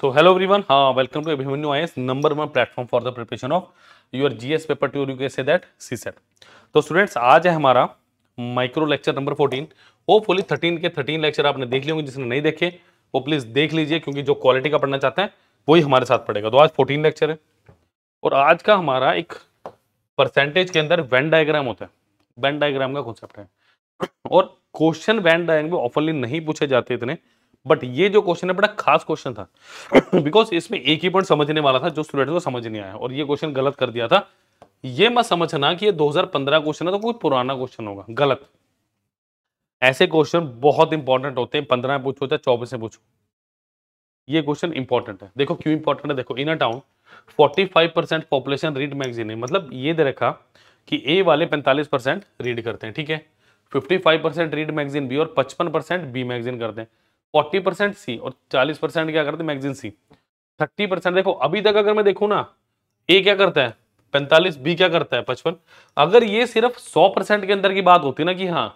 तो hello everyone, हाँ welcome to Abhimanyu IAS number 1 platform for the preparation of your GS paper 2 you can say that CSAT. तो students आज है हमारा micro lecture number 14। Hopefully 13 के 13 lecture आपने देख लिए होंगे, जिसने नहीं देखे वो प्लीज देख लीजिए, क्योंकि जो क्वालिटी का पढ़ना चाहते हैं वही हमारे साथ पढ़ेगा। तो आज 14 लेक्चर है और आज का हमारा एक परसेंटेज के अंदर वेन डायग्राम होता है, वेन डायग्राम का कॉन्सेप्ट है। और क्वेश्चन वेन डायग्राम में ऑफनली नहीं पूछे जाते इतने, बट ये जो क्वेश्चन है बड़ा खास क्वेश्चन था, बिकॉज इसमें एक ही पॉइंट समझने वाला था जो स्टूडेंट को समझ नहीं आया, और ये क्वेश्चन गलत कर दिया था। ये मत समझना कि ये 2015 क्वेश्चन है तो कोई पुराना क्वेश्चन होगा, गलत। ऐसे क्वेश्चन बहुत इंपॉर्टेंट होते हैं, 15 में पूछो या 24 में पूछो, ये क्वेश्चन इंपॉर्टेंट है। देखो क्यों इंपॉर्टेंट है, देखो in a town 45% population read magazine, मतलब ये दे रखा कि ए वाले 45% रीड करते हैं, ठीक है, 55% रीड मैगजीन बी और 55% बी मैगजीन करते हैं, 40% सी और 40% क्या करते हैं मैगजीन सी, 30%। देखो अभी तक अगर मैं देखूं ना, ए क्या करता है 45, बी क्या करता है 55। अगर ये सिर्फ 100% के अंदर की बात होती ना कि हाँ,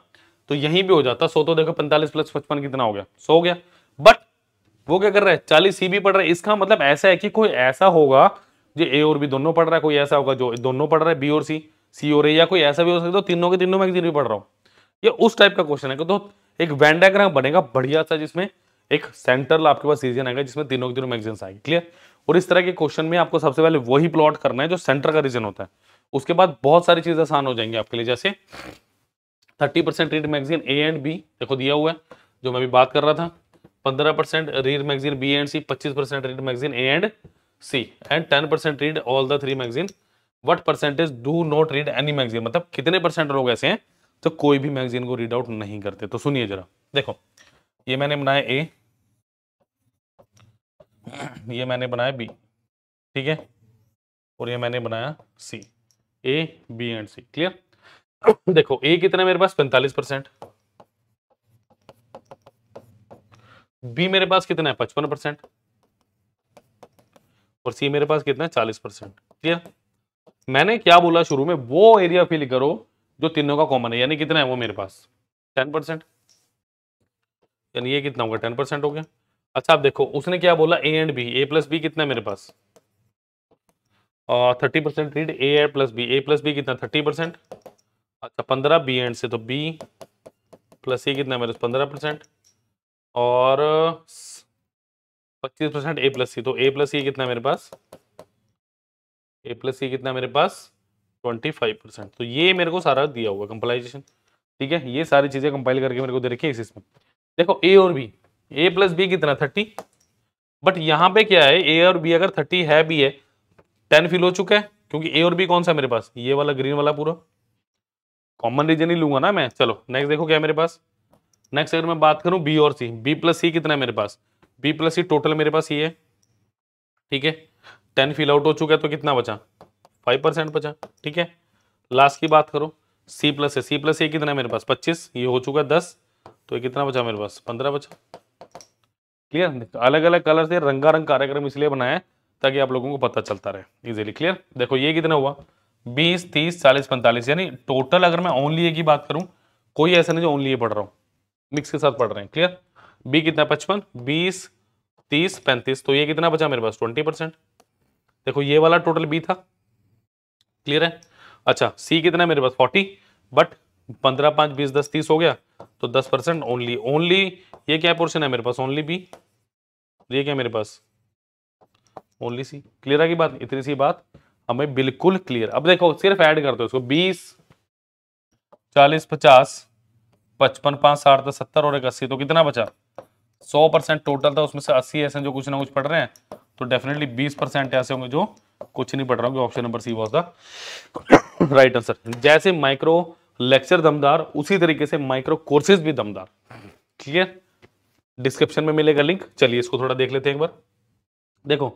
तो यहीं भी हो जाता 100। तो देखो 45 + 55 कितना हो गया, 100 हो गया। बट वो क्या कर रहा है 40 सी भी पढ़ रहा है। इसका मतलब ऐसा है कि कोई ऐसा होगा जो ए और बी दोनों पढ़ रहा है, कोई ऐसा होगा जो दोनों पढ़ रहा है बी और सी और ए, या कोई ऐसा भी हो सकता है तीनों के तीनों मैगजीन भी पढ़ रहा हूँ। ये उस टाइप का क्वेश्चन है। तो एक वेन डायग्राम बनेगा बढ़िया सा, जिसमें एक सेंट्रल आपके पास रीजन आएगा जिसमें तीनों के तीनों मैगजीन्स आएगी, क्लियर। और इस तरह के क्वेश्चन में आपको सबसे पहले वही प्लॉट करना है जो सेंटर का रीजन होता है। उसके बाद बहुत सारी चीजें आसान हो जाएंगी आपके लिए, जैसे 30% read magazine A and B, देखो दिया हुआ है जो मैं भी बात कर रहा था, 15% read magazine B and C, 25% read magazine A and C and 10% read all the three magazine. What percentage do not read any magazine, मतलब कितने परसेंट लोग ऐसे हैं तो कोई भी मैगजीन को रीड आउट नहीं करते। तो सुनिए जरा, देखो ये मैंने बनाया ए, ये मैंने बनाया बी, ठीक है, और ये मैंने बनाया C, A B and C, clear. देखो ए कितना मेरे पास 45%, बी मेरे पास कितना है 55% और सी मेरे पास कितना है 40%, क्लियर। मैंने क्या बोला शुरू में, वो एरिया फिल करो जो तीनों का कॉमन है, यानी कितना है वो मेरे पास 10%, यानी ये कितना होगा 10% हो गया। अच्छा आप देखो उसने क्या बोला A and B, A plus B कितना है मेरे पास 30% read A and plus B, A plus B कितना 30%, अच्छा 15 बी एंड से, तो बी प्लस ए कितना है मेरे पास 15% और 25% ए प्लस सी, तो ए प्लस सी कितना है मेरे पास, ए प्लस सी कितना है मेरे पास 25%। तो ये मेरे को सारा दिया हुआ कंपाइलेशन, ठीक है, ये सारी चीजें कंपाइल करके मेरे को दे रखी है इसमें। देखो ए और बी, ए प्लस बी कितना 30, बट यहाँ पे क्या है ए और बी अगर 30 है, बी है 10 फिल हो चुका है, क्योंकि ए और बी कौन सा मेरे पास ये वाला ग्रीन वाला पूरा कॉमन रीजन ही लूंगा ना मैं। चलो नेक्स्ट देखो क्या मेरे पास, नेक्स्ट अगर मैं बात करूं बी और सी, बी प्लस सी कितना है मेरे पास, बी प्लस सी टोटल मेरे पास ये है, ठीक है, 10 फिल आउट हो चुका है तो कितना बचा 5% बचा, ठीक है। लास्ट की बात करो सी प्लस है, सी प्लस ए कितना है मेरे पास 25, ये हो चुका है 10, तो ये कितना बचा मेरे पास 15 बचा, क्लियर। अलग अलग कलर से रंगारंग कार्यक्रम इसलिए बनाया ताकि आप लोगों को पता चलता रहे इजीली, क्लियर। देखो ये कितना हुआ 20 30 40 45, यानी टोटल अगर मैं ओनली ए की बात करूं, कोई ऐसा नहीं जो ओनली ए पढ़ रहा हूँ, मिक्स के साथ पढ़ रहे हैं, क्लियर। बी कितना 55, 20 30 35, तो ये कितना बचा मेरे पास 20%। देखो ये वाला टोटल बी था, क्लियर है। अच्छा सी कितना मेरे पास 40, बट 15 5 20 10 30 हो गया, तो 10% ओनली, ओनली ये क्या पोर्शन है मेरे पास ओनली बी, ये क्या मेरे पास ओनली सी, क्लियर है की बात। इतनी सी बात हमें बिल्कुल क्लियर। अब देखो सिर्फ ऐड करते हो इसको 20 40 50 55 60 70 और 80, तो कितना बचा 100% टोटल था, उसमें से 80 ऐसे जो कुछ ना कुछ पढ़ रहे हैं, तो डेफिनेटली 20% ऐसे होंगे जो कुछ नहीं पढ़ रहा होंगे। Option number C was the right answer. जैसे माइक्रो लेक्चर दमदार, उसी तरीके से माइक्रो कोर्सेज भी दमदार, क्लियर। डिस्क्रिप्शन में मिलेगा लिंक। चलिए इसको थोड़ा देख लेते हैं एक बार। देखो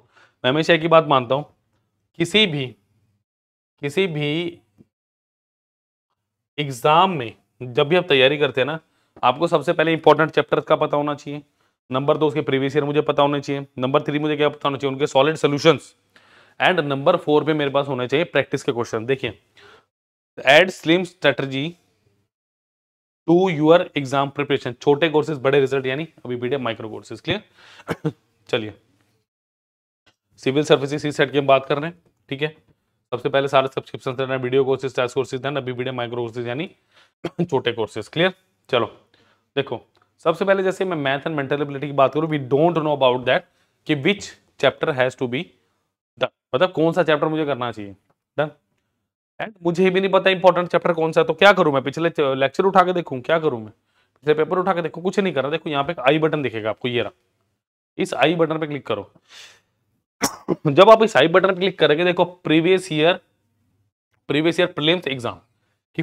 मैं हमेशा एक ही बात मानता हूं, किसी भी एग्जाम में जब भी आप तैयारी करते हैं ना, आपको सबसे पहले इंपॉर्टेंट चैप्टर का पता होना चाहिए, नंबर 2 उसके प्रीवियस ईयर मुझे पता होना चाहिए, नंबर 3 मुझे क्या पता होना चाहिए उनके सॉलिड सोल्यूशंस, एंड नंबर 4 पे मेरे पास होने चाहिए प्रैक्टिस के क्वेश्चन। देखिए add slim strategy to your exam preparation, छोटे कोर्सेज बड़े रिजल्ट, यानी अभी माइक्रो कोर्सेज, क्लियर। चलिए सिविल सर्विसेज सीसेट की हम बात कर रहे हैं, ठीक है। सबसे पहले सारे सब्सक्रिप्शन देना, वीडियो कोर्सेज, टेस्ट कोर्सेज देना, बीबीडी माइक्रो कोर्सेज यानी छोटे कोर्सेज, क्लियर। चलो देखो, सबसे पहले जैसे मैं मैथ एंड मेंटल एबिलिटी की बात करूँ, we don't know about that कि which chapter has to be done, मतलब कौन सा चैप्टर मुझे करना चाहिए डन। एंड मुझे भी नहीं पता इंपॉर्टेंट चैप्टर कौन सा है, तो क्या करूँ मैं? पिछले लेक्चर उठा के देखूँ? क्या करूँ मैं? पिछले पेपर उठा के देखूँ? कुछ नहीं करना। देखो यहाँ पे आई बटन दिखेगा आपको, ये रहा, इस आई बटन पे क्लिक करो। जब आप इस आई बटन पे क्लिक करेंगे देखो प्रीवियस ईयर प्रीलिम्स एग्जाम कि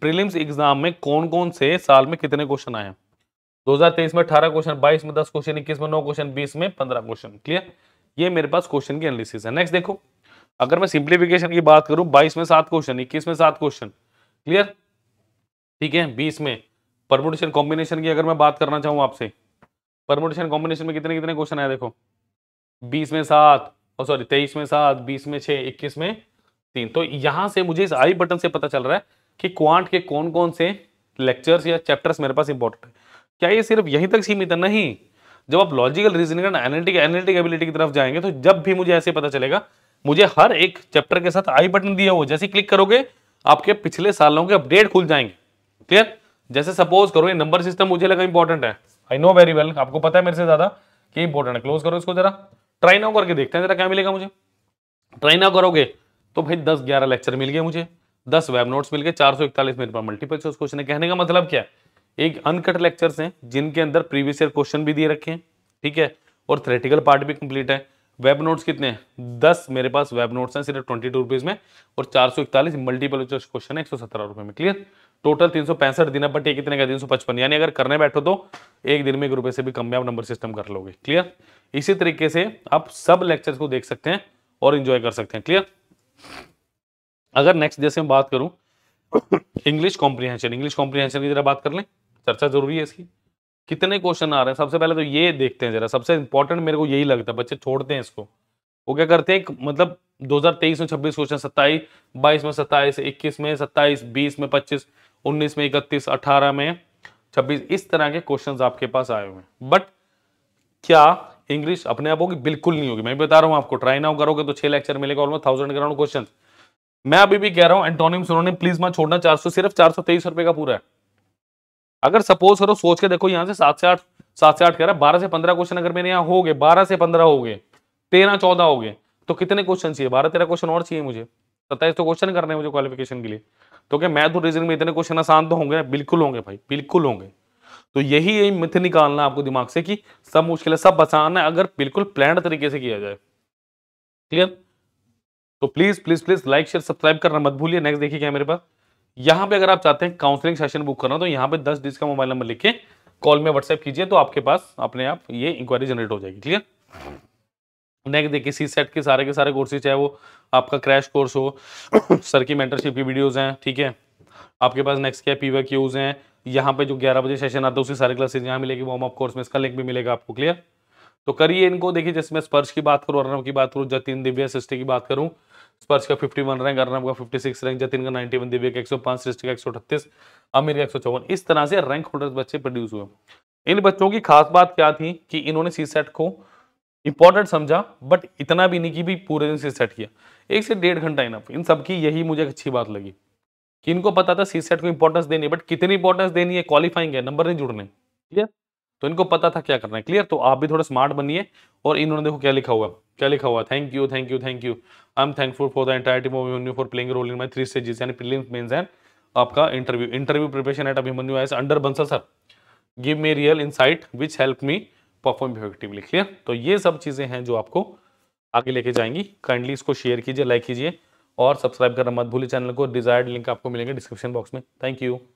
प्रीलिम्स एग्जाम में कौन कौन से साल में कितने क्वेश्चन आए हैं। 2023 में 18 क्वेश्चन, 22 में 10 क्वेश्चन, 21 में 9 क्वेश्चन, 20 में 15 क्वेश्चन, क्लियर। ये मेरे पास क्वेश्चन की एनालिसिस है। नेक्स्ट देखो, अगर मैं सिंप्लीफिकेशन की बात करूं, 22 में 7 क्वेश्चन, 21 में 7 क्वेश्चन, क्लियर, ठीक है। 20 में परम्यूटेशन कॉम्बिनेशन की अगर मैं बात करना चाहूँ आपसे, परम्यूटेशन कॉम्बिनेशन में कितने कितने क्वेश्चन आए देखो, 20 में 7 और सॉरी 23 में 7, 20 में 6, 21 में 3। तो यहाँ से मुझे इस आई बटन से पता चल रहा है कि क्वांट के कौन कौन से लेक्चर्स या चैप्टर्स मेरे पास इंपॉर्टेंट है। क्या ये सिर्फ यहीं तक सीमित है? नहीं। जब आप logical reasoning and analytic ability की तरफ जाएंगे तो जब भी मुझे ऐसे पता चलेगा, मुझे हर एक चैप्टर के साथ आई बटन दिया हुआ, जैसे क्लिक करोगे आपके पिछले सालों के अपडेट खुल जाएंगे, क्लियर। जैसे सपोज करो ये नंबर सिस्टम मुझे लगा इंपॉर्टेंट है, आई नो वेरी वेल, आपको पता है मेरे से ज्यादा कि इंपॉर्टेंट है। क्लोज करो इसको जरा, ट्राई नाउ करके देखते हैं जरा क्या मिलेगा मुझे। ट्राई नाउ करोगे तो भाई 10-11 लेक्चर मिल गए मुझे, 10 वेब नोट्स मिल गए, 441 मेरे पास मल्टीपल चॉइस क्वेश्चन है। कहने का मतलब क्या है, एक अनकट लेक्चर्स हैं जिनके अंदर प्रीवियस ईयर क्वेश्चन भी दिए रखे हैं, ठीक है, और थ्योरेटिकल पार्ट भी कंप्लीट है। वेब नोट्स कितने हैं? 10 मेरे पास वेब नोट्स हैं सिर्फ 22 रुपीज़ में, और 441 मल्टीपल चॉइस क्वेश्चन है 117 रुपये में, क्लियर। टोटल 365 दिन, बट ये कितने का? 355, यानी अगर करने बैठो तो एक दिन में 1 रुपये से भी कम में आप नंबर सिस्टम कर लोगे, क्लियर। इसी तरीके से आप सब लेक्चर्स को देख सकते हैं और एंजॉय कर सकते हैं, क्लियर। अगर नेक्स्ट जैसे मैं बात करूं इंग्लिश कॉम्प्रिहेंशन की जरा बात कर लें, चर्चा जरूरी है इसकी। कितने क्वेश्चन आ रहे हैं सबसे पहले तो ये देखते हैं जरा, सबसे इंपॉर्टेंट मेरे को यही लगता है, बच्चे छोड़ते हैं इसको। वो क्या करते हैं, मतलब 2023 में 26 क्वेश्चन, 27, 22 में 27, 21 में 27, 20 में 25, 19 में 31, 18 में 26, इस तरह के क्वेश्चन आपके पास आए हुए हैं। बट क्या इंग्लिश अपने आप होगी? बिल्कुल नहीं होगी, मैं भी बता रहा हूँ आपको। ट्राई नाउ करोगे तो 6 लेक्चर मिलेगा, ऑलमोस्ट 1000 के राउंड क्वेश्चन। मैं अभी भी कह रहा हूँ एंटोनिम सिनोनिम प्लीज मत छोड़ना, सिर्फ 423 रुपए का पूरा है। अगर सपोज करो, सोच के देखो, यहाँ से 7 से 8 कह रहा है, 12 से 15 क्वेश्चन अगर मेरे यहाँ हो गए, 12 से 15 हो गए, 13-14 हो गए, तो कितने क्वेश्चन चाहिए? 12-13 क्वेश्चन और चाहिए मुझे, 27 तो क्वेश्चन करने हैं मुझे क्वालिफिकेशन के लिए। तो क्या मैथ और रीजनिंग में इतने क्वेश्चन आसान तो होंगे? बिल्कुल होंगे भाई, बिल्कुल होंगे। तो यही मिथ निकालना आपको दिमाग से कि सब मुश्किल है, सब आसान है, अगर बिल्कुल प्लान तरीके से किया जाए, क्लियर। तो प्लीज लाइक शेयर सब्सक्राइब करना मत भूलिए। नेक्स्ट देखिए क्या मेरे पास, यहाँ पे अगर आप चाहते हैं काउंसलिंग सेशन बुक करना, तो यहाँ पे 10 डिजिट का मोबाइल नंबर लिख के कॉल में व्हाट्सएप कीजिए, तो आपके पास अपने आप ये इंक्वायरी जनरेट हो जाएगी, क्लियर। नेक्स्ट देखिए, सीसेट के सारे कोर्सेज, चाहे वो आपका क्रैश कोर्स हो, सर की मेंटरशिप की वीडियोज हैं, ठीक है, आपके पास। नेक्स्ट क्या, पीवाक्यूज हैं, यहाँ पे जो 11 बजे सेशन आता है उसकी सारी क्लासेज यहाँ मिलेगी, वार्म अप कोर्स में इसका लिंक भी मिलेगा आपको, क्लियर। तो करिए इनको, देखिए जैसे मैं स्पर्श की बात करूँ, अर्णव की बात करूँ, जतिन, दिव्या, सृष्टि की बात करूँ, स्पर्श का 51 रैंक, अर्णव का 56 रैंक, जतिन का 91, दिव्या का 105, सृष्टि का 138, आमिर का 154, इस तरह से रैंक होल्डर बच्चे प्रोड्यूस हुए। इन बच्चों की खास बात क्या थी कि इन्होंने सीसेट को इंपॉर्टेंट समझा, बट इतना भी नहीं कि भी पूरे दिन सीसेट किया, 1 से 1.5 घंटा इनफ। इन सबकी यही मुझे अच्छी बात लगी कि इनको पता था सीसेट को इंपॉर्टेंस देनी है, बट कितनी इंपॉर्टेंस देनी है, क्वालिफाइंग है, नंबर नहीं जुड़ने, क्लियर। तो इनको पता था क्या करना है, क्लियर। तो आप भी थोड़ा स्मार्ट बनिए। और इन्होंने देखो क्या लिखा हुआ, क्या लिखा हुआ, thank you, I am thankful for the entire team of Abhimanyu for playing role in my 3 stages यानी प्रीलिम्स, मेंस एंड आपका interview preparation at Abhimanyu IAS under Bansal sir, give me real insight which help me perform effectively, clear. तो ये सब चीजें हैं जो आपको आगे लेके जाएंगी। काइंडली इसको शेयर कीजिए, लाइक कीजिए और सब्सक्राइब करना मत भूलिए चैनल को। डिजायर्ड लिंक आपको मिलेंगे डिस्क्रिप्शन बॉक्स में। Thank you.